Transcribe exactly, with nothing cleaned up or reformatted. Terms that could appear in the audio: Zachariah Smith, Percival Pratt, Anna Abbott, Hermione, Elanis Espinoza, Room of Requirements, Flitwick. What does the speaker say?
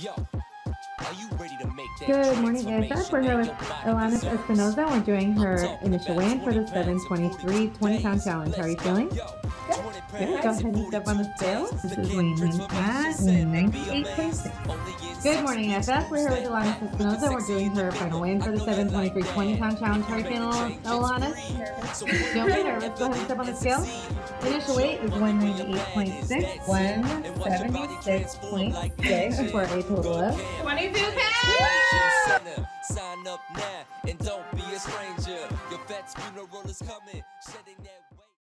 Yo, are you ready to make that good morning, guys. That's where her with Elanis Espinoza. We're doing her initial weigh-in for the seven twenty-three twenty pound challenge. How are you feeling? Good. Good. Go ahead and step on the scale. This is weighing in at ninety-eight point six. Good morning, guys. That's where her with Elanis Espinoza. We're doing her final weigh-in for the seven twenty-three twenty pound challenge. How are you feeling, Elanis? Don't be nervous. Go ahead and step on the scale. Initial weight is one ninety-eight point six, one seventy-six point six for a total of twenty-two pounds. Sign up now and don't be a stranger. Your vet's funeral is coming.